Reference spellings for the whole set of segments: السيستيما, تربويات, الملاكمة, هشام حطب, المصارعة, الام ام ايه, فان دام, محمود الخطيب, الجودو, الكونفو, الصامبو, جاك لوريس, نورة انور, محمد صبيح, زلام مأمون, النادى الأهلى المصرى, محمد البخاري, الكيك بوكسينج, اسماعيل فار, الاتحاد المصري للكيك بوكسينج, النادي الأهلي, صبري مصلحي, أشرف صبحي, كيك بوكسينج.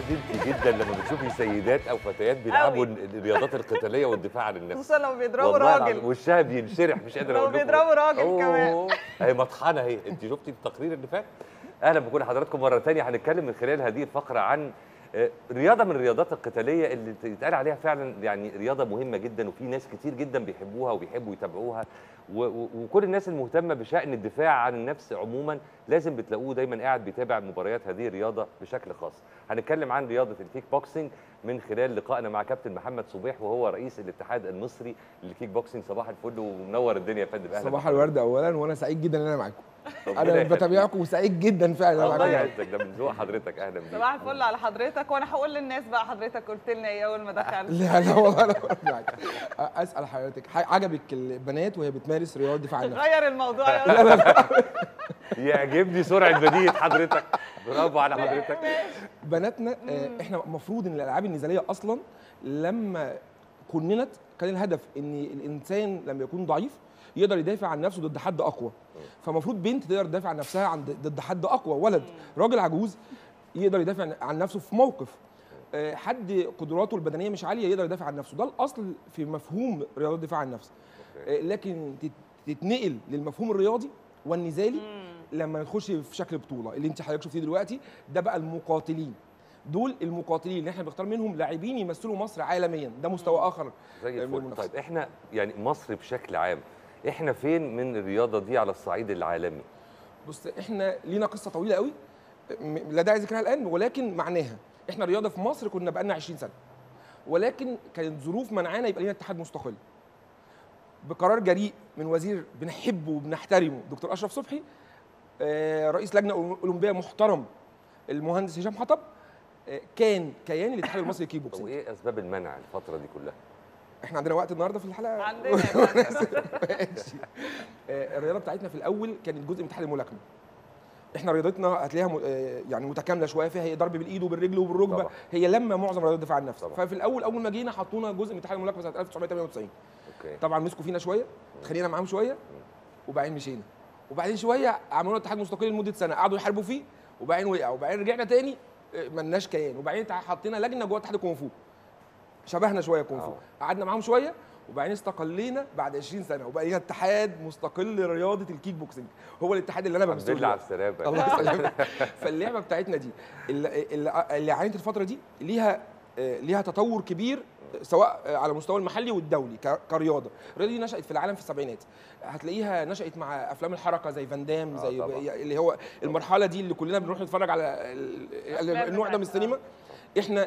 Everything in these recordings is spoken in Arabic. ساعات انت جدا لما بتشوفي سيدات او فتيات بيلعبوا الرياضات القتاليه والدفاع عن النفس، خصوصا لما بيضربوا راجل وشها بينشرح، مش قادر اقول لكم بيضربوا راجل كمان. اهي مطحنه اهي، انت شفتي التقرير اللي فات. اهلا بكل حضراتكم مره ثانيه. هنتكلم من خلال هذه الفقره عن رياضه من الرياضات القتاليه اللي يتقال عليها فعلا يعني رياضه مهمه جدا، وفي ناس كتير جدا بيحبوها وبيحبوا يتابعوها، وكل الناس المهتمه بشأن الدفاع عن النفس عموما لازم بتلاقوه دايما قاعد بيتابع مباريات هذه الرياضه بشكل خاص. هنتكلم عن رياضه الكيك بوكسينج من خلال لقائنا مع كابتن محمد صبيح وهو رئيس الاتحاد المصري للكيك بوكسينج. صباح الفل ومنور الدنيا يا فندم. اهلا. صباح الورد اولا، وانا سعيد جدا ان انا معاكم. انا بتابعكم وسعيد جدا فعلا. الله يعزك، ده من ذوق حضرتك. اهلا بيك. صباح الفل على حضرتك. وانا هقول للناس بقى حضرتك قلت لنا ايه اول ما دخلت؟ لا لا والله انا معاك. اسال حضرتك عجبك البنات وهي بتمارس رياضه دفاع عن النفس؟ غير الموضوع يا ولد. يعجبني سرعه بديهه حضرتك، برافو على حضرتك. بناتنا احنا المفروض ان الالعاب النزاليه اصلا لما كونت كان الهدف ان الانسان لما يكون ضعيف يقدر يدافع عن نفسه ضد حد اقوى، فمفروض بنت تقدر تدافع عن نفسها ضد حد اقوى، ولد راجل عجوز يقدر يدافع عن نفسه في موقف، حد قدراته البدنيه مش عاليه يقدر يدافع عن نفسه. ده الاصل في مفهوم رياضه الدفاع عن النفس، لكن تتنقل للمفهوم الرياضي والنزالي لما نخش في شكل بطوله. اللي انت حضرتك شفتيه دلوقتي ده بقى المقاتلين، دول المقاتلين اللي احنا بنختار منهم لاعبين يمثلوا مصر عالميا، ده مستوى اخر زي الفل. طيب احنا يعني مصر بشكل عام احنا فين من الرياضه دي على الصعيد العالمي؟ بص احنا لينا قصه طويله قوي لا داعي ذكرها الان، ولكن معناها احنا الرياضه في مصر كنا بقى لنا 20 سنه، ولكن كانت ظروف منعانا يبقى لينا اتحاد مستقل. بقرار جريء من وزير بنحبه وبنحترمه دكتور اشرف صبحي، رئيس لجنه اولمبيه محترم المهندس هشام حطب، كان كيان الاتحاد المصري للكيك بوكسينج. وايه اسباب المنع الفتره دي كلها؟ احنا عندنا وقت النهارده في الحلقه عندنا. ماشي. الرياضه بتاعتنا في الاول كانت جزء من اتحاد الملاكمه. احنا رياضتنا هتلاقيها يعني متكامله شويه، فيها ضرب بالايد وبالرجل وبالركبه طبعا. هي لما معظم رياضات الدفاع عن النفس طبعا. ففي الاول اول ما جينا حطونا جزء من اتحاد الملاكمه سنه 1998 أوكي. طبعا مسكوا فينا شويه، اتخانقنا معاهم شويه وبعدين مشينا، وبعدين شويه عملوا اتحاد مستقل لمده سنه قعدوا يحاربوا فيه، وبعدين وقع، وبعدين رجعنا تاني مالناش كيان، وبعدين حطينا لجنه جوه اتحاد الكونفو شبهنا شويه كونفو، قعدنا معاهم شويه وبعدين استقلينا بعد 20 سنه وبقى لنا اتحاد مستقل لرياضه الكيك بوكسينج، هو الاتحاد اللي انا بمثله. الله يسلمك. الله يسلمك. فاللعبه بتاعتنا دي اللي عانت الفتره دي ليها تطور كبير سواء على مستوى المحلي والدولي كرياضه. الرياضه دي نشأت في العالم في السبعينات، هتلاقيها نشأت مع افلام الحركه زي فان دام، زي اللي هو المرحله دي اللي كلنا بنروح نتفرج على النوع ده من السينما.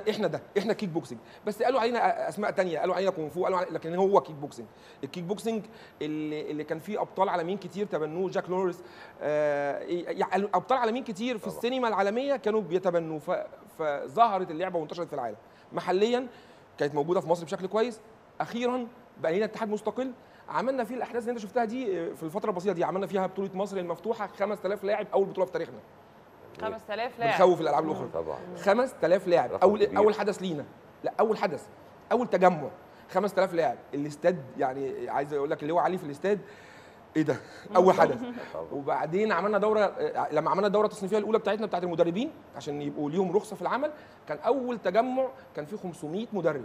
احنا ده احنا كيك بوكسينج، بس قالوا علينا اسماء ثانيه، قالوا علينا كونفو، قالوا علينا، لكن هو كيك بوكسينج. الكيك بوكسينج اللي كان فيه ابطال عالميين كتير تبنوه، جاك لوريس، ابطال عالميين كتير في السينما العالميه كانوا بيتبنوه، فظهرت اللعبه وانتشرت في العالم. محليا كانت موجوده في مصر بشكل كويس، اخيرا بقى لنا اتحاد مستقل عملنا فيه الاحداث اللي انت شفتها دي في الفتره البسيطه دي، عملنا فيها بطوله مصر المفتوحه 5000 لاعب، اول بطوله في تاريخنا. 5000 لاعب بنخوف الالعاب الاخرى طبعا. 5000 لاعب اول حدث لينا، لا اول حدث، اول تجمع 5000 لاعب. الاستاد يعني عايز اقول لك اللي هو عليه في الاستاد ايه ده اول حدث. وبعدين عملنا دوره، لما عملنا الدوره التصنيفيه الاولى بتاعتنا بتاعت المدربين عشان يبقوا ليهم رخصه في العمل، كان اول تجمع كان فيه 500 مدرب،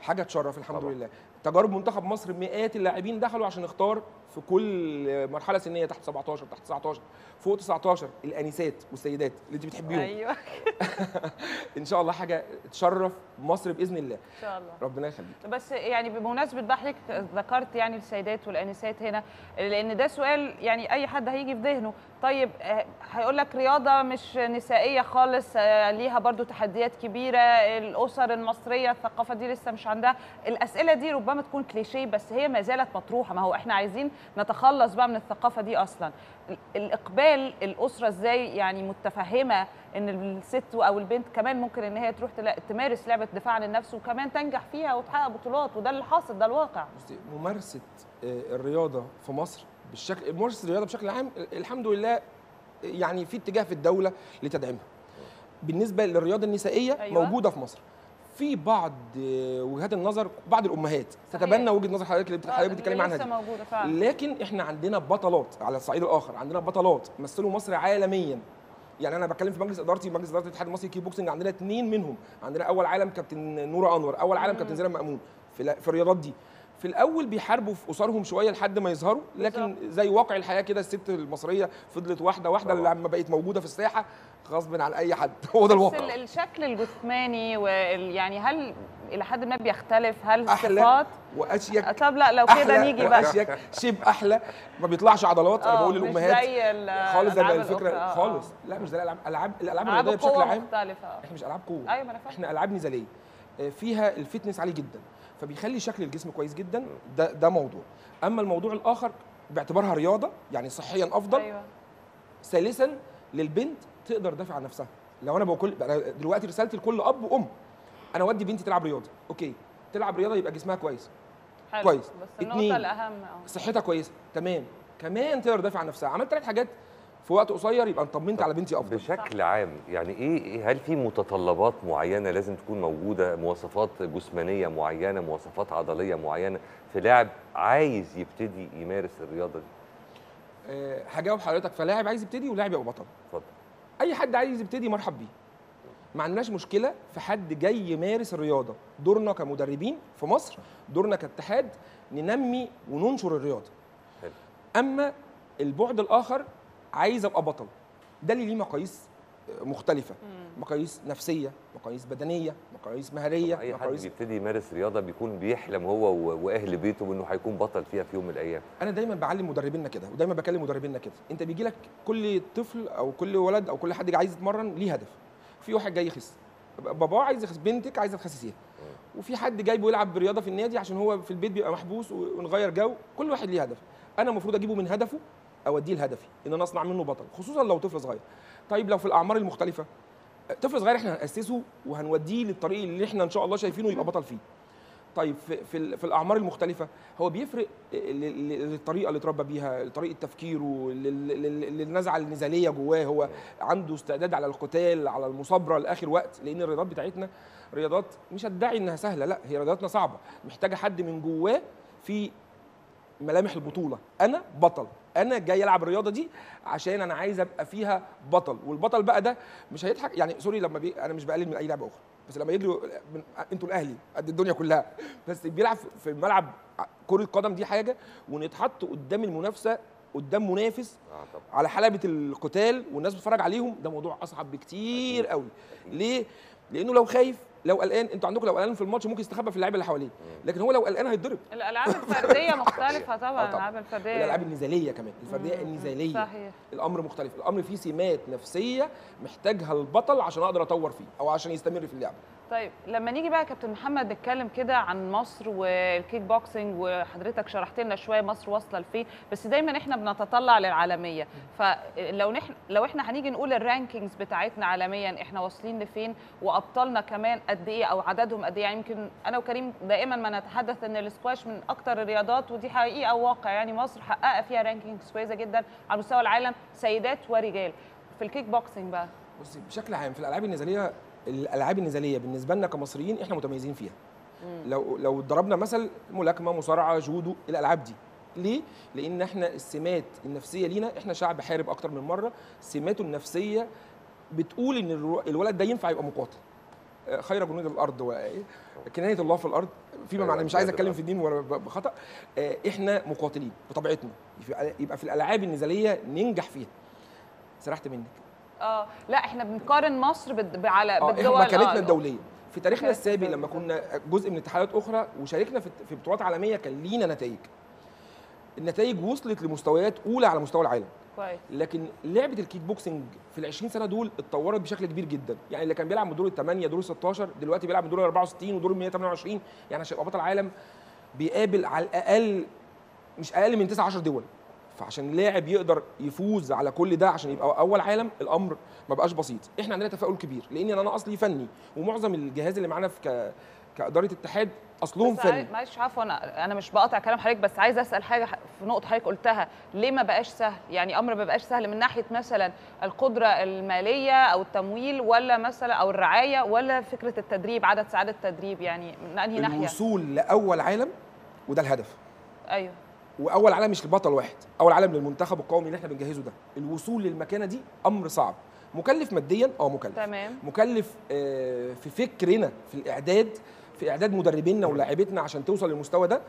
حاجه تشرف الحمد طبعا. لله. تجارب منتخب مصر مئات اللاعبين دخلوا عشان نختار في كل مرحله سنيه، تحت 17 تحت 19 فوق 19، الانسات والسيدات اللي انت بتحبيهم. ايوه. ان شاء الله حاجه تشرف مصر باذن الله. ان شاء الله ربنا يخليك. بس يعني بمناسبه بقى حضرتك ذكرت يعني السيدات والانسات هنا، لان ده سؤال يعني اي حد هيجي في ذهنه. طيب هيقول لك رياضه مش نسائيه خالص، ليها برضو تحديات كبيره، الاسر المصريه الثقافه دي لسه مش عندها. الاسئله دي ربما تكون كليشيه بس هي ما زالت مطروحه، ما هو احنا عايزين نتخلص بقى من الثقافه دي اصلا. الاقبال الاسره ازاي يعني متفهمه ان الست او البنت كمان ممكن ان هي تروح تمارس لعبه دفاع عن النفس وكمان تنجح فيها وتحقق بطولات، وده اللي حاصل، ده الواقع. ممارسه الرياضه في مصر بالشكل، ممارسه الرياضه بشكل عام الحمد لله يعني في اتجاه في الدوله لتدعمها. بالنسبه للرياضه النسائيه أيوة. موجوده في مصر في بعض وجهات النظر، بعض الامهات تتبنى وجهه نظر حضرتك اللي بتتكلم عنها دي، لكن احنا عندنا بطلات على الصعيد الاخر، عندنا بطلات مثلوا مصر عالميا يعني انا بتكلم في مجلس ادارتي، مجلس اداره الاتحاد المصري للكيك بوكسينج عندنا اثنين منهم، عندنا اول عالم كابتن نورة انور، اول عالم كابتن زلام مأمون. في الرياضات دي في الاول بيحاربوا في قصارهم شويه لحد ما يظهروا، لكن زي واقع الحياه كده الست المصريه فضلت واحده واحده لما بقت موجوده في الساحه غصب عن اي حد، هو ده الواقع. الشكل الجسماني يعني هل الى حد ما بيختلف؟ هل الصفات واشيك؟ طب لا لو كده نيجي بقى اشيك شيب احلى، ما بيطلعش عضلات. انا بقول للامهات خالص ده الفكره خالص، لا مش زي الالعاب الرياضيه بشكل عام مختلفه. احنا مش العاب قوه، احنا العاب نزاليه فيها الفتنس عالي جدا، فبيخلي شكل الجسم كويس جدا. ده موضوع. اما الموضوع الاخر باعتبارها رياضه يعني صحيا افضل. أيوة. ثالثا للبنت تقدر تدافع عن نفسها. لو انا بقول دلوقتي رسالتي لكل اب وام، انا اودي بنتي تلعب رياضه، اوكي تلعب رياضه يبقى جسمها كويس حلو. كويس بس النقطه الاهم صحتها كويسه تمام، كمان تقدر تدافع عن نفسها. عملت 3 حاجات في وقت قصير يبقى طمنت على بنتي افضل. بشكل عام يعني ايه، هل في متطلبات معينه لازم تكون موجوده، مواصفات جسمانيه معينه، مواصفات عضليه معينه في لاعب عايز يبتدي يمارس الرياضه دي؟ هجاوب حضرتك. فلاعب عايز يبتدي ولاعب يبقى بطل. اتفضل. اي حد عايز يبتدي مرحب بيه، ما عندناش مشكله في حد جاي يمارس الرياضه. دورنا كمدربين في مصر، دورنا كاتحاد ننمي وننشر الرياضه. حلو. اما البعد الاخر عايز ابقى بطل، ده اللي ليه مقاييس مختلفة، مقاييس نفسية، مقاييس بدنية، مقاييس مهارية. أي حد بيبتدي يمارس رياضة بيكون بيحلم هو وأهل بيته بأنه هيكون بطل فيها في يوم من الأيام. أنا دايما بعلم مدربينا كده ودايما بكلم مدربينا كده، أنت بيجي لك كل طفل أو كل ولد أو كل حد عايز يتمرن ليه هدف. في واحد جاي يخس، باباه عايز يخس، بنتك عايزة تخسسيها. وفي حد جايبه يلعب برياضة في النادي عشان هو في البيت بيبقى محبوس ونغير جو، كل واحد ليه هدف. أنا المفروض أجيبه من هدفه اوديه لهدفي ان انا اصنع منه بطل، خصوصا لو طفل صغير. طيب لو في الاعمار المختلفه، طفل صغير احنا هنأسسه وهنوديه للطريق اللي احنا ان شاء الله شايفينه يبقى بطل فيه. طيب في الاعمار المختلفه هو بيفرق للطريقه اللي اتربى بيها، لطريقه تفكيره، للنزعه النزاليه جواه، هو عنده استعداد على القتال، على المصابره لاخر وقت، لان الرياضات بتاعتنا رياضات مش هتدعي انها سهله، لا هي رياضاتنا صعبه، محتاجه حد من جواه في ملامح البطوله. انا بطل، انا جاي العب الرياضه دي عشان انا عايز ابقى فيها بطل. والبطل بقى ده مش هيضحك يعني سوري لما انا مش بقلل من اي لعبه اخرى، بس لما يجروا انتوا الاهلي قد الدنيا كلها، بس بيلعب في ملعب كره قدم دي حاجه، ونتحط قدام المنافسه قدام منافس على حلبه القتال والناس بتتفرج عليهم، ده موضوع اصعب بكتير قوي. ليه؟ لانه لو خايف لو قلقان، انتوا عندكم لو قلقان في الماتش ممكن يستخبى في اللعيبه اللي حواليه، لكن هو لو قلقان هيتضرب. الالعاب الفرديه مختلفه طبعا. الالعاب الفرديه، الالعاب النزاليه كمان، الفرديه النزاليه صحيح. الامر مختلف، الامر فيه سمات نفسيه محتاجها البطل عشان اقدر اطور فيه او عشان يستمر في اللعبه. طيب لما نيجي بقى يا كابتن محمد نتكلم كده عن مصر والكيك بوكسينج، وحضرتك شرحت لنا شويه مصر واصله لفين، بس دايما احنا بنتطلع للعالميه، فلو احنا هنيجي نقول الرانكينجز بتاعتنا عالميا احنا واصلين لفين، وابطالنا كمان قد ايه او عددهم قد ايه؟ يعني يمكن انا وكريم دائما ما نتحدث ان الاسكواش من اكتر الرياضات، ودي حقيقه وواقع، يعني مصر حققت فيها رانكينجز كويسه جدا على مستوى العالم سيدات ورجال. في الكيك بوكسينج بقى بصي بشكل عام في الالعاب النزاليه، الالعاب النزاليه بالنسبه لنا كمصريين احنا متميزين فيها. لو ضربنا مثل ملاكمه، مصارعه، جودو، الالعاب دي ليه؟ لان احنا السمات النفسيه لينا، احنا شعب حارب اكتر من مره، سماته النفسيه بتقول ان الولد ده ينفع يبقى مقاتل. خير جنود الارض وكنايه الله في الارض فيما معناه، مش عايز اتكلم في الدين ولا بخطا، احنا مقاتلين بطبيعتنا، يبقى في الالعاب النزاليه ننجح فيها. سرحت منك. لا احنا بنقارن مصر بالدول مكانتنا الدوليه في تاريخنا السابق، لما كنا جزء من اتحادات اخرى وشاركنا في بطولات عالميه كان لينا نتائج. النتائج وصلت لمستويات اولى على مستوى العالم. كويس. لكن لعبه الكيك بوكسينج في ال 20 سنه دول اتطورت بشكل كبير جدا، يعني اللي كان بيلعب من دور ال 8 دور ال 16 دلوقتي بيلعب من دور ال 64 ودور ال 128، يعني عشان يبقى بطل عالم بيقابل على الاقل مش اقل من 9-10 دول. فعشان لاعب يقدر يفوز على كل ده عشان يبقى اول عالم الامر ما بقاش بسيط. احنا عندنا تفاؤل كبير لان انا اصلي فني، ومعظم الجهاز اللي معانا في كاداره الاتحاد اصلهم فني. معلش عفوا انا مش بقاطع كلام حضرتك، بس عايز اسال حاجه في نقطه حضرتك قلتها، ليه ما بقاش سهل؟ يعني امر ما بقاش سهل من ناحيه مثلا القدره الماليه او التمويل، ولا مثلا او الرعايه، ولا فكره التدريب، عدد ساعات التدريب، يعني من انهي ناحيه؟ الوصول لاول عالم، وده الهدف. ايوه. واول عالم مش لبطل واحد، اول عالم للمنتخب القومي اللي احنا بنجهزه ده. الوصول للمكانه دي امر صعب، مكلف ماديا، مكلف تمام، مكلف في فكرنا في الاعداد، في اعداد مدربينا ولاعيبتنا عشان توصل للمستوى ده،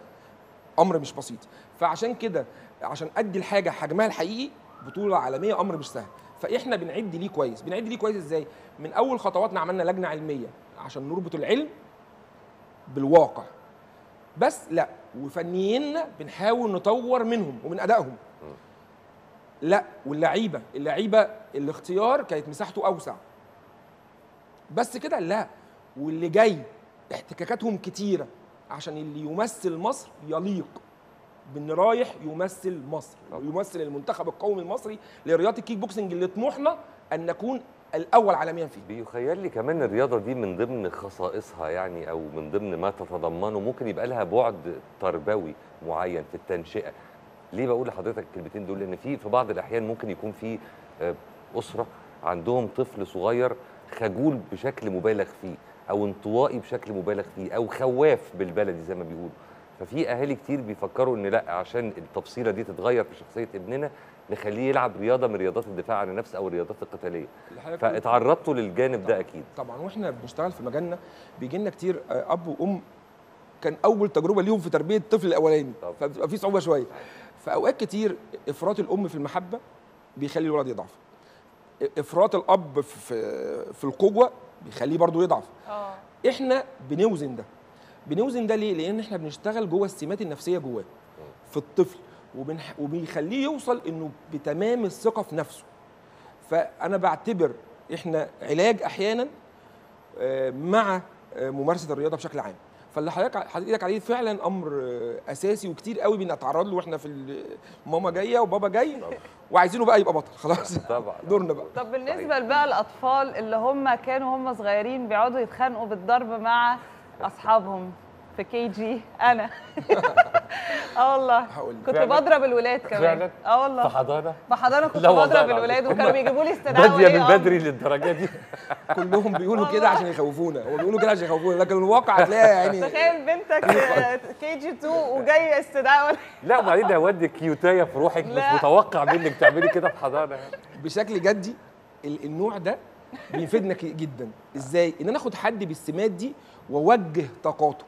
امر مش بسيط. فعشان كده عشان ادي الحاجه حجمها الحقيقي، بطوله عالميه امر مش سهل، فاحنا بنعد ليه كويس. بنعد ليه كويس ازاي؟ من اول خطواتنا عملنا لجنه علميه عشان نربط العلم بالواقع، بس لا، وفنيينا بنحاول نطور منهم ومن ادائهم. لا، واللعيبه، الاختيار كانت مساحته اوسع، بس كده لا، واللي جاي احتكاكاتهم كتيره عشان اللي يمثل مصر يليق بان رايح يمثل مصر ويمثل المنتخب القومي المصري لرياضه الكيك بوكسنج اللي طموحنا ان نكون الاول عالميا فيه. بيخيل لي كمان الرياضه دي من ضمن خصائصها يعني، او من ضمن ما تتضمنه ممكن يبقى لها بعد تربوي معين في التنشئه. ليه بقول لحضرتك الكلمتين دول؟ لان في بعض الاحيان ممكن يكون في اسره عندهم طفل صغير خجول بشكل مبالغ فيه، او انطوائي بشكل مبالغ فيه، او خواف بالبلدي زي ما بيقولوا. ففي اهالي كتير بيفكروا ان لا، عشان التفصيله دي تتغير في شخصيه ابننا نخليه يلعب رياضه من رياضات الدفاع عن النفس او الرياضات القتاليه. فاتعرضتوا للجانب ده اكيد. طبعا، واحنا بنشتغل في مجالنا بيجي لنا كتير اب وام كان اول تجربه ليهم في تربيه الطفل الاولاني، فبتبقى في صعوبه شويه. فاوقات كتير افراط الام في المحبه بيخلي الولد يضعف، افراط الاب في القوه بيخليه برضه يضعف. احنا بنوزن ده، ليه؟ لان احنا بنشتغل جوه السمات النفسيه جواه في الطفل، وبيخليه يوصل انه بتمام الثقه في نفسه. فانا بعتبر احنا علاج احيانا مع ممارسه الرياضه بشكل عام. فاللي حضرتك عليه فعلا امر اساسي وكتير قوي بنتعرض له، واحنا في ماما جايه وبابا جاي وعايزينه بقى يبقى بطل خلاص طبعا دورنا بقى. طب بالنسبه بقى الاطفال اللي هم كانوا هم صغيرين بيقعدوا يتخانقوا بالضرب مع اصحابهم في كي جي، انا والله كنت بضرب الولاد كمان، والله في حضانه، كنت بضرب الولاد وكانوا بيجيبوا لي استدعاء ولي امر من بدري للدرجه دي كلهم بيقولوا كده عشان يخوفونا، هو بيقولوا كده عشان يخوفونا، لكن الواقع هتلاقيها يعني. تخيل بنتك كي جي 2 وجاي استدعاء ولي لا، وبعدين ده ودي كيوتايه في روحك، مش متوقع منك تعملي كده في حضانه يعني. بشكل جدي النوع ده بيفيدنا جدا. ازاي؟ ان انا اخد حد بالسمات دي واوجه طاقاته.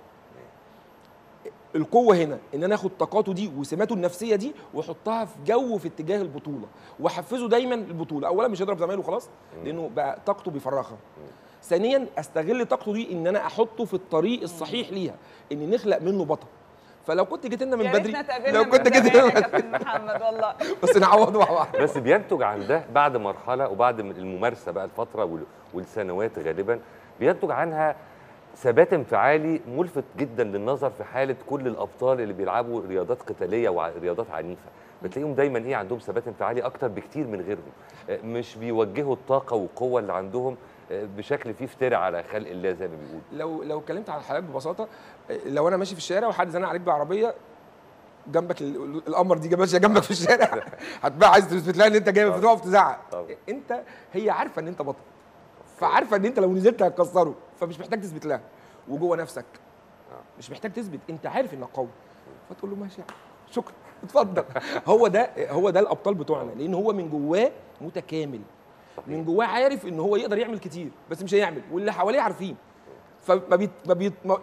القوه هنا ان انا اخد طاقاته دي وسماته النفسيه دي واحطها في جو في اتجاه البطوله، واحفزه دايما البطوله. اولا مش هيضرب زمايله خلاص لانه بقى طاقته بيفرغها. ثانيا استغل طاقته دي ان انا احطه في الطريق الصحيح ليها، ان نخلق منه بطل. فلو كنت جيت لنا من بدري، لو كنت جيت لنا يا كابتن محمد والله بس نعوض مع بعض. بس بينتج عن ده بعد مرحله وبعد الممارسه بقى الفتره والسنوات غالبا بينتج عنها ثبات انفعالي ملفت جدا للنظر في حاله كل الابطال اللي بيلعبوا رياضات قتاليه ورياضات عنيفه، بتلاقيهم دايما عندهم ثبات انفعالي اكتر بكتير من غيرهم، مش بيوجهوا الطاقه والقوه اللي عندهم بشكل فيه افتراء على خلق الله زي ما بيقولوا. لو اتكلمت عن الحالات ببساطه، لو انا ماشي في الشارع وحد زنق عليك بعربيه جنبك، القمر دي ماشيه جنبك في الشارع هتبقى عايز تثبت لها ان انت جاي، فتقف تزعق. انت هي عارفه ان انت بطل، فعارفه ان انت لو نزلت هتكسره، فمش محتاج تثبت لها. وجوه نفسك مش محتاج تثبت، انت عارف انك قوي، فتقول له ماشي شكرا اتفضل هو ده الابطال بتوعنا، لان هو من جواه متكامل، من جواه عارف ان هو يقدر يعمل كتير بس مش هيعمل، واللي حواليه عارفين،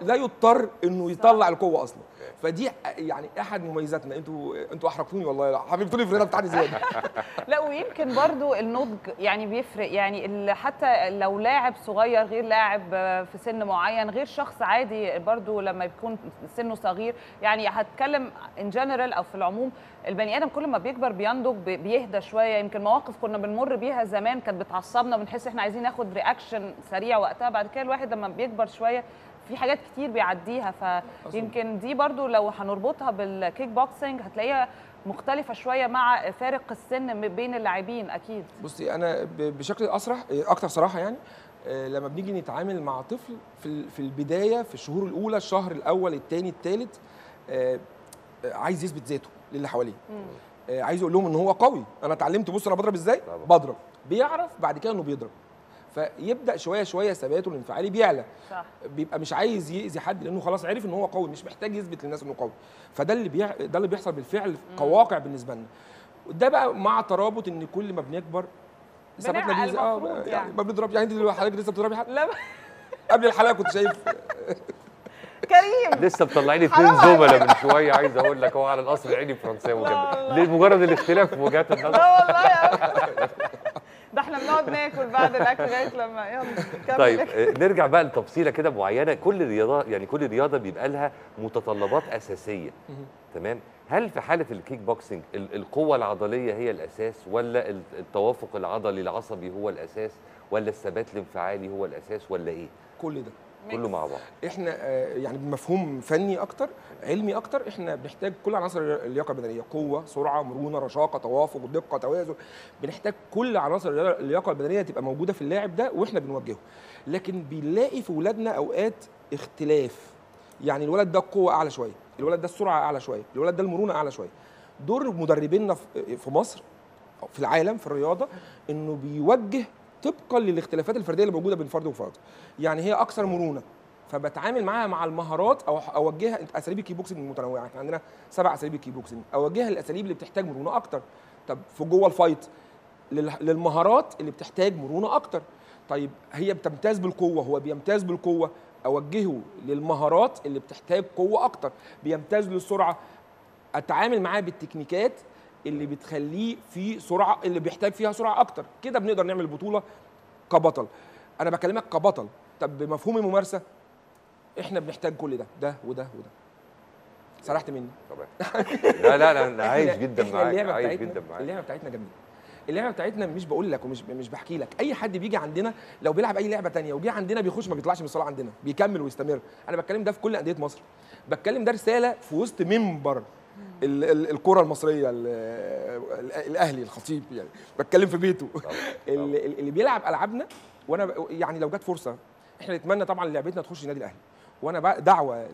لا يضطر انه يطلع القوه اصلا. فدي يعني احد مميزاتنا. انتوا احرجتوني والله، حبيبتوني في الرياضه بتاعتي زياده لا، ويمكن برضو النضج يعني بيفرق، يعني حتى لو لاعب صغير غير لاعب في سن معين غير شخص عادي، برضو لما بيكون سنه صغير. يعني هتكلم ان جنرال او في العموم، البني ادم كل ما بيكبر بينضج، بيهدى شويه. يمكن مواقف كنا بنمر بيها زمان كانت بتعصبنا، بنحس احنا عايزين ناخد رياكشن سريع وقتها. بعد كده الواحد لما بيكبر شويه في حاجات كتير بيعديها، فيمكن دي برضو لو هنربطها بالكيك بوكسينج هتلاقيها مختلفه شويه مع فارق السن بين اللاعبين. اكيد. بصي، انا بشكل اصرح اكتر صراحه يعني، لما بنيجي نتعامل مع طفل في البدايه، في الشهور الاولى، الشهر الاول، الثاني، الثالث، عايز يثبت ذاته للي حواليه، عايز يقول لهم ان هو قوي، انا اتعلمت، بص انا بضرب ازاي، بضرب. بيعرف بعد كده انه بيضرب، فيبدا شويه شويه ثباته الانفعالي بيعلى، بيبقى مش عايز يأذي حد لانه خلاص عرف ان هو قوي، مش محتاج يثبت للناس انه قوي. فده ده اللي بيحصل بالفعل كواقع بالنسبه لنا. ده بقى مع ترابط ان كل ما بنكبر ثبتنا بيه يعني ما بنضربش يعني. انت حضرتك لسه بتضربي حد؟ لا قبل الحلقه كنت شايف كريم لسه مطلعين 2 زملاء من شويه، عايز اقول لك هو على القصر العيني فرنساوي جدا لمجرد الاختلاف في وجهات النظر. لا والله يا ده احنا بنقعد ناكل بعد الاكل لغايه لما يلا. طيب نرجع بقى لتفصيله كده معينه، كل رياضه يعني كل رياضه بيبقى لها متطلبات اساسيه تمام. هل في حاله الكيك بوكسينج القوه العضليه هي الاساس، ولا التوافق العضلي العصبي هو الاساس، ولا الثبات الانفعالي هو الاساس، ولا ايه؟ كل ده كله مع بعض. احنا يعني بمفهوم فني اكتر علمي اكتر، احنا بنحتاج كل عناصر اللياقه البدنيه، قوه، سرعه، مرونه، رشاقه، توافق، دقه، توازن. بنحتاج كل عناصر اللياقه البدنيه تبقى موجوده في اللاعب ده واحنا بنوجهه. لكن بنلاقي في ولادنا اوقات اختلاف، يعني الولد ده القوه اعلى شويه، الولد ده السرعه اعلى شويه، الولد ده المرونه اعلى شويه. دور مدربينا في مصر او في العالم في الرياضه انه بيوجه طبقا للاختلافات الفرديه اللي موجوده بين فرد وفرد. يعني هي اكثر مرونه فبتعامل معاها مع المهارات، او اوجهها اساليب الكيك بوكسنج متنوعه، احنا عندنا 7 اساليب الكيك بوكسنج، اوجهها للاساليب اللي بتحتاج مرونه اكتر. طب في جوه الفايت للمهارات اللي بتحتاج مرونه اكتر. طيب هي بتمتاز بالقوه، هو بيمتاز بالقوه، اوجهه للمهارات اللي بتحتاج قوه اكتر. بيمتاز للسرعه، اتعامل معاه بالتكنيكات اللي بتخليه في سرعه، اللي بيحتاج فيها سرعه اكتر. كده بنقدر نعمل بطوله كبطل. انا بكلمك كبطل. طب بمفهوم الممارسه احنا بنحتاج كل ده، ده وده وده. سرحت مني طبعا. لا لا انا عايش جدا معاك، عايش جدا معاك. اللعبه بتاعتنا جميله، اللعبه بتاعتنا مش بقول لك ومش بحكي لك. اي حد بيجي عندنا لو بيلعب اي لعبه ثانيه وجي عندنا بيخش ما بيطلعش من الصاله عندنا، بيكمل ويستمر. انا بتكلم ده في كل انديه مصر، بتكلم ده رساله في وسط منبر الكرة المصرية، الأهلي، الخطيب، يعني بتكلم في بيته. اللي بيلعب ألعابنا، وأنا يعني لو جت فرصة إحنا نتمنى طبعًا لعبتنا تخش النادي الأهلي، وأنا بقى دعوة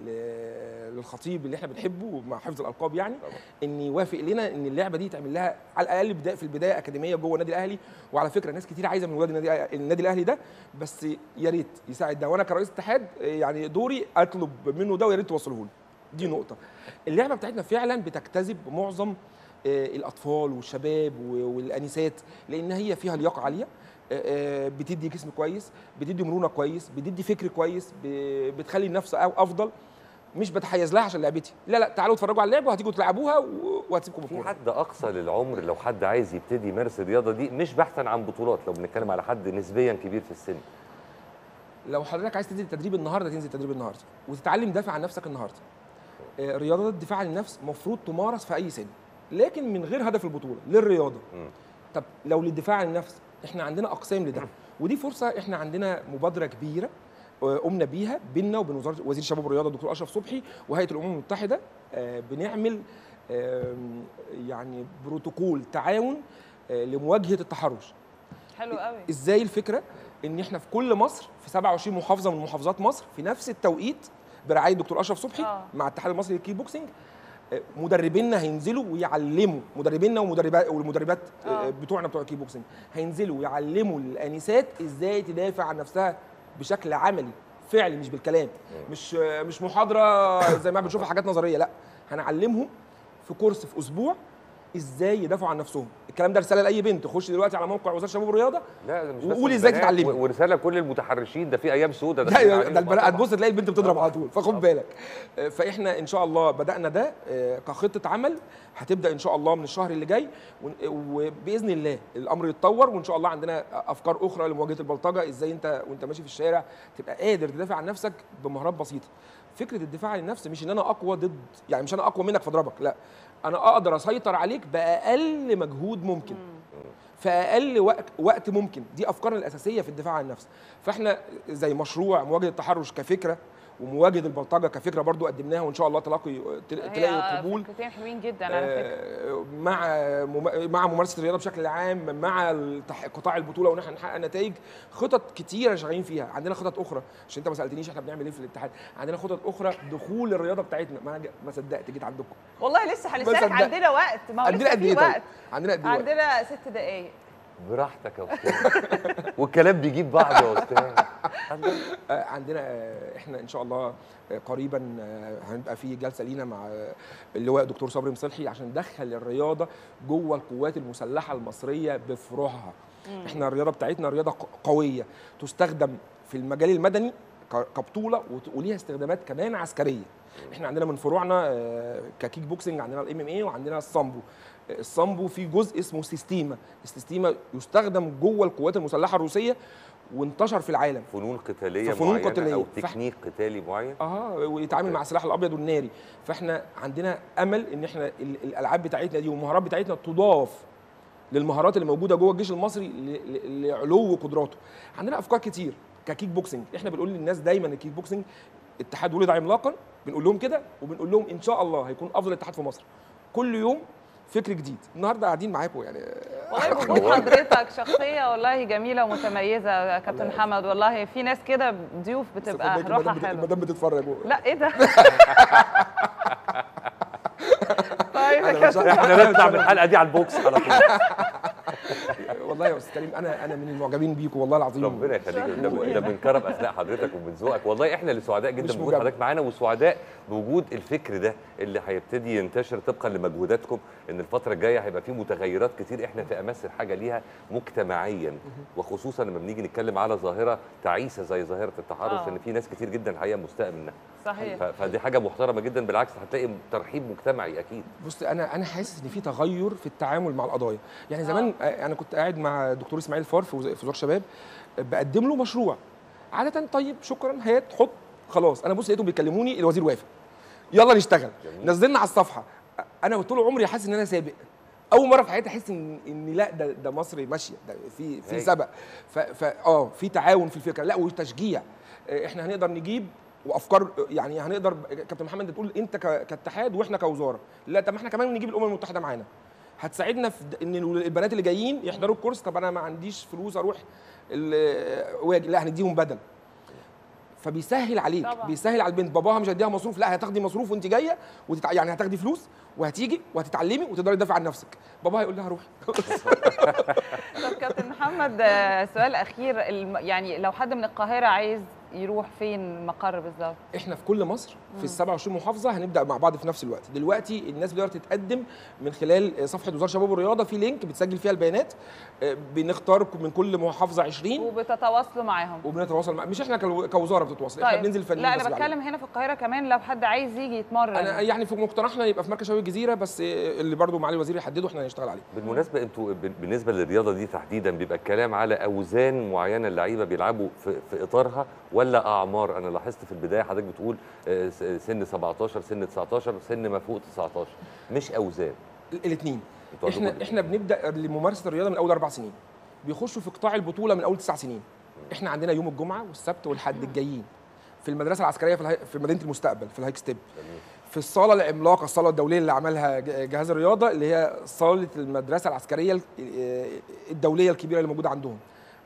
للخطيب اللي إحنا بنحبه مع حفظ الألقاب، يعني إن يوافق لنا إن اللعبة دي يتعمل لها على الأقل في البداية أكاديمية جوه النادي الأهلي. وعلى فكرة ناس كتير عايزة من ولاد النادي الأهلي ده، بس يا ريت يساعد ده، وأنا كرئيس اتحاد يعني دوري أطلب منه ده، ويا ريت توصله لي. دي نقطة. اللعبة بتاعتنا فعلا بتجتذب معظم الأطفال والشباب والأنسات، لأن هي فيها لياقة عالية، بتدي جسم كويس، بتدي مرونة كويس، بتدي فكر كويس، بتخلي النفس أفضل. مش بتحيز لها عشان لعبتي، لا لا، تعالوا اتفرجوا على اللعبة وهتيجوا تلعبوها وهتسيبكم بالكورة. في حد أقصى للعمر لو حد عايز يبتدي يمارس الرياضة دي، مش بحثا عن بطولات، لو بنتكلم على حد نسبيا كبير في السن. لو حضرتك عايز تنزل تدريب النهاردة، تنزل تدريب النهاردة وتتعلم دافع عن نفسك النهاردة. رياضة الدفاع عن النفس مفروض تمارس في أي سن، لكن من غير هدف البطولة، للرياضة. طب لو للدفاع عن النفس، إحنا عندنا أقسام لده، ودي فرصة. إحنا عندنا مبادرة كبيرة قمنا بيها بينا وبين وزارة وزير الشباب والرياضة الدكتور أشرف صبحي وهيئة الأمم المتحدة. بنعمل يعني بروتوكول تعاون لمواجهة التحرش. حلو قوي. إزاي الفكرة؟ إن إحنا في كل مصر، في 27 محافظة من محافظات مصر، في نفس التوقيت برعاية الدكتور أشرف صبحي مع الاتحاد المصري للكيك بوكسينج، مدربينا هينزلوا ويعلموا، مدربينا والمدربات بتوعنا بتوع الكيك بوكسينج، هينزلوا ويعلموا الأنسات إزاي تدافع عن نفسها بشكل عملي فعلي، مش بالكلام، مش محاضرة زي ما بنشوفها حاجات نظرية، لا، هنعلمهم في كورس في أسبوع ازاي يدافعوا عن نفسهم. الكلام ده رساله لاي بنت، خش دلوقتي على موقع وزاره الشباب والرياضه، لا مش وقول ازاي تتعلمي، ورساله كل المتحرشين، ده في ايام سوداء، ده البنات هتبص تلاقي البنت بتضرب على طول، فخد بالك. فاحنا ان شاء الله بدانا ده كخطه عمل، هتبدا ان شاء الله من الشهر اللي جاي، وباذن الله الامر يتطور، وان شاء الله عندنا افكار اخرى لمواجهه البلطجه، ازاي انت وانت ماشي في الشارع تبقى قادر تدافع عن نفسك بمهارات بسيطه. فكره الدفاع عن النفس مش ان انا اقوى ضد، يعني مش انا اقوى منك فاضربك، لا، انا اقدر اسيطر عليك باقل مجهود ممكن، في اقل وقت ممكن. دي افكارنا الاساسيه في الدفاع عن النفس. فاحنا زي مشروع مواجهه التحرش كفكره، ومواجهه البلطجه كفكره برضو قدمناها، وان شاء الله تلاقي قبول. فكرتين حلوين جدا على فكره، مع ممارسه الرياضه بشكل عام، مع قطاع البطوله، وان احنا نحقق نتائج. خطط كتيره شغالين فيها، عندنا خطط اخرى، عشان انت ما سالتنيش احنا بنعمل ايه في الاتحاد. عندنا خطط اخرى دخول الرياضه بتاعتنا. ما صدقت جيت عندكم والله، لسه هنسالك. عندنا وقت، ما هو لسه في وقت. عندنا قد ايه؟ عندنا 6 دقائق. براحتك يا استاذ، والكلام بيجيب بعض يا استاذ. عندنا احنا ان شاء الله قريبا هنبقى في جلسه لينا مع اللواء دكتور صبري مصلحي، عشان ندخل الرياضه جوه القوات المسلحه المصريه بفروعها. احنا الرياضه بتاعتنا رياضه قويه تستخدم في المجال المدني كبطوله وليها استخدامات كمان عسكريه. احنا عندنا من فروعنا ككيك بوكسينج عندنا الام ام ايه وعندنا الصامبو. الصامبو في جزء اسمه سيستيما، السيستيما يستخدم جوه القوات المسلحه الروسيه وانتشر في العالم. فنون قتاليه معينه او تكنيك قتالي معين ويتعامل مع السلاح الابيض والناري. فاحنا عندنا امل ان احنا الالعاب بتاعتنا دي والمهارات بتاعتنا تضاف للمهارات اللي موجوده جوه الجيش المصري لعلو قدراته. عندنا افكار كتير ككيك بوكسينج، احنا بنقول للناس دايما الكيك بوكسينج اتحاد ولد عملاقا، بنقول لهم كده وبنقول لهم ان شاء الله هيكون افضل اتحاد في مصر. كل يوم فكر جديد. النهارده قاعدين معاكم يعني والله وجود حضرتك شخصيه والله جميله ومتميزه كابتن محمد. والله في ناس كده ضيوف بتبقى روحها حلوه. المدام بتتفرج لا ايه ده طيب احنا لازم نعمل الحلقه دي على البوكس على طول. والله يا استاذ كريم انا من المعجبين بيكم والله العظيم. ربنا يخليك. ده من كرم اخلاق حضرتك ومن ذوقك. والله احنا اللي سعداء جدا بوجود حضرتك معانا وسعداء بوجود الفكر ده اللي هيبتدي ينتشر طبقا لمجهوداتكم. ان الفتره الجايه هيبقى فيه متغيرات كتير احنا في امس الحاجه ليها مجتمعيا، وخصوصا لما بنيجي نتكلم على ظاهره تعيسه زي ظاهره التحرش ان في ناس كتير جدا الحقيقه مستاء منها. صحيح. فدي حاجه محترمه جدا، بالعكس هتلاقي ترحيب مجتمعي اكيد. بص انا حاسس ان في تغير في التعامل مع القضايا. يعني زمان انا كنت قاعد مع دكتور اسماعيل فار في وزاره الشباب بقدم له مشروع عاده. طيب شكرا هات حط خلاص. انا بص لقيتهم بيكلموني الوزير وافق يلا نشتغل. جميل. نزلنا على الصفحه. انا طول عمري حاسس ان انا سابق. اول مره في حياتي احس ان لا ده مصر ماشيه، ده في سبق. في تعاون في الفكره لا وتشجيع. احنا هنقدر نجيب وافكار يعني هنقدر. كابتن محمد بتقول انت كاتحاد واحنا كوزاره، لا طب ما احنا كمان نجيب الامم المتحده معانا هتساعدنا في ان البنات اللي جايين يحضروا الكورس. طب انا ما عنديش فلوس اروح واجي، لا هنديهم بدل. فبيسهل عليك طبعا. بيسهل على البنت باباها مش هيديها مصروف، لا هتاخدي مصروف وانت جايه يعني هتاخدي فلوس وهتيجي وهتتعلمي وتقدري تدافعي عن نفسك. باباها هيقول لها روحي. طب كابتن محمد سؤال اخير، يعني لو حد من القاهره عايز يروح فين مقر بالظبط؟ احنا في كل مصر في ال27 محافظه هنبدا مع بعض في نفس الوقت. دلوقتي الناس بتقدر تتقدم من خلال صفحه وزاره الشباب والرياضه، في لينك بتسجل فيها البيانات، بنختار من كل محافظه 20 وبتتواصلوا معاهم وبنتواصل مع... مش احنا كوزاره بتتواصل. طيب. احنا بننزل فنيين. لا انا بتكلم هنا في القاهره كمان لو حد عايز يجي يتمرن. انا يعني في مقترحنا يبقى في مركز شباب الجزيره، بس اللي برضه معالي الوزير يحدده احنا هنشتغل عليه. بالمناسبه انتوا بالنسبه للرياضه دي تحديدا بيبقى الكلام على اوزان معينه اللعيبه بيلعبوا في اطارها ولا اعمار؟ انا لاحظت في البدايه حضرتك بتقول سن 17 سن 19 سن ما فوق 19 مش اوزان. الاثنين. احنا بنبدا لممارسه الرياضه من اول 4 سنين، بيخشوا في قطاع البطوله من اول 9 سنين. احنا عندنا يوم الجمعه والسبت والحد الجايين في المدرسه العسكريه في مدينه المستقبل في الهايك ستيب، في الصاله العملاقه الصاله الدوليه اللي عملها جهاز الرياضه اللي هي صاله المدرسه العسكريه الدوليه الكبيره اللي موجوده عندهم.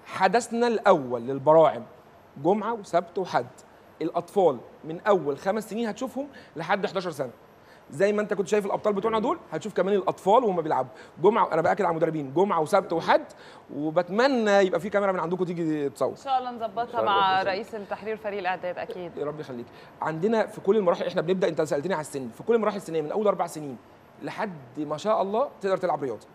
حدثنا الاول للبراعم جمعه وسبت وحد. الاطفال من اول 5 سنين هتشوفهم لحد 11 سنه. زي ما انت كنت شايف الابطال بتوعنا دول هتشوف كمان الاطفال وهم بيلعبوا جمعه. انا باكد على المدربين جمعه وسبت وحد، وبتمنى يبقى في كاميرا من عندكم تيجي تصور. ان شاء الله نظبطها مع رئيس التحرير فريق الاعداد اكيد. يا رب يخليك. عندنا في كل المراحل احنا بنبدا، انت سالتني على السن، في كل المراحل السنيه من اول 4 سنين لحد ما شاء الله تقدر تلعب رياضه.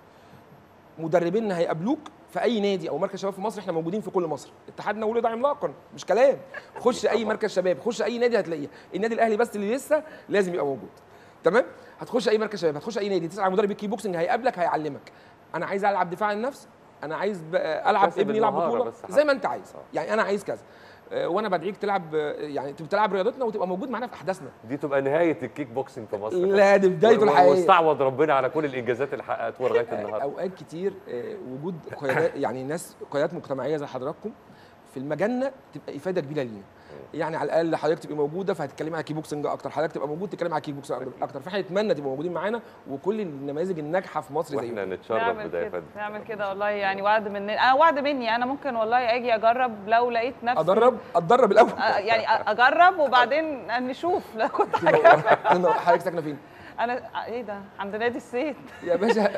مدربيننا هيقابلوك في اي نادي او مركز شباب في مصر، احنا موجودين في كل مصر. اتحادنا ولد عملاقا مش كلام. خش اي مركز شباب، خش اي نادي هتلاقيه. النادي الاهلي بس اللي لسه لازم يبقى موجود. تمام؟ هتخش اي مركز شباب، هتخش اي نادي، تسأل مدرب الكيك بوكسينج هيقابلك هيعلمك. انا عايز العب دفاع عن النفس، انا عايز العب ابني يلعب بطوله زي ما انت عايز، يعني انا عايز كذا. وانا بدعيك تلعب يعني تلعب رياضتنا وتبقى موجود معانا في احداثنا. دي تبقى نهايه الكيك بوكسينج في مصر. لا دي بدايته الحقيقيه. واستعوض ربنا على كل الانجازات اللي حققتوها لغايه النهارده. اوقات كتير وجود قيادات يعني ناس قيادات مجتمعيه زي حضراتكم في المجالنا تبقى افاده كبيره لينا. يعني على الاقل حضرتك تبقى موجوده فهتتكلمي على كيك بوكسينج اكتر، حضرتك تبقى موجود تتكلمي على كيك بوكسينج اكتر، فاحنا نتمنى تبقوا موجودين معانا وكل النماذج الناجحه في مصر زيكم. احنا نتشرف بده يا فندم. نعمل كده والله. يعني وعد مني، انا وعد مني، انا ممكن والله اجي اجرب لو لقيت نفسي اتدرب الاول. يعني اجرب وبعدين نشوف لو كنت حاجه. حضرتك ساكنه فين؟ انا ايه ده عند نادي السيد يا باشا.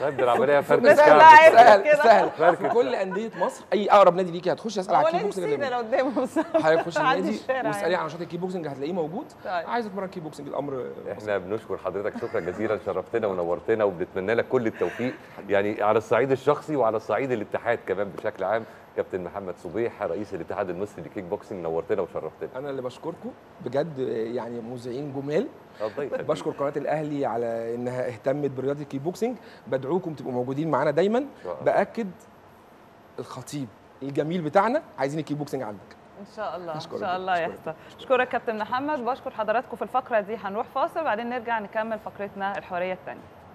طيب دي العمليه فرق سهل في كل انديه مصر. اي اقرب نادي ليكي هتخش اسال على الكيك بوكسنج اللي قدامه حضرتك، تخش النادي واسالي عن نشاط الكيك بوكسنج هتلاقيه موجود. عايز اتمرن كيك بوكسنج الامر. احنا بنشكر حضرتك شكرا جزيلا، شرفتنا ونورتنا وبنتمنى لك كل التوفيق يعني على الصعيد الشخصي وعلى الصعيد الاتحاد كمان بشكل عام. كابتن محمد صبيح رئيس الاتحاد المصري للكيك بوكسينج نورتنا وشرفتنا. انا اللي بشكركم بجد يعني موزعين جمال. بشكر قناه الاهلي على انها اهتمت برياضه الكيك بوكسينج، بدعوكم تبقوا موجودين معانا دايما. باكد الخطيب الجميل بتاعنا عايزين الكيك بوكسينج عندك ان شاء الله. ان شاء الله يحصل. اشكرك كابتن محمد، بشكر حضراتكم في الفقره دي. هنروح فاصل وبعدين نرجع نكمل فقرتنا الحواريه الثانيه.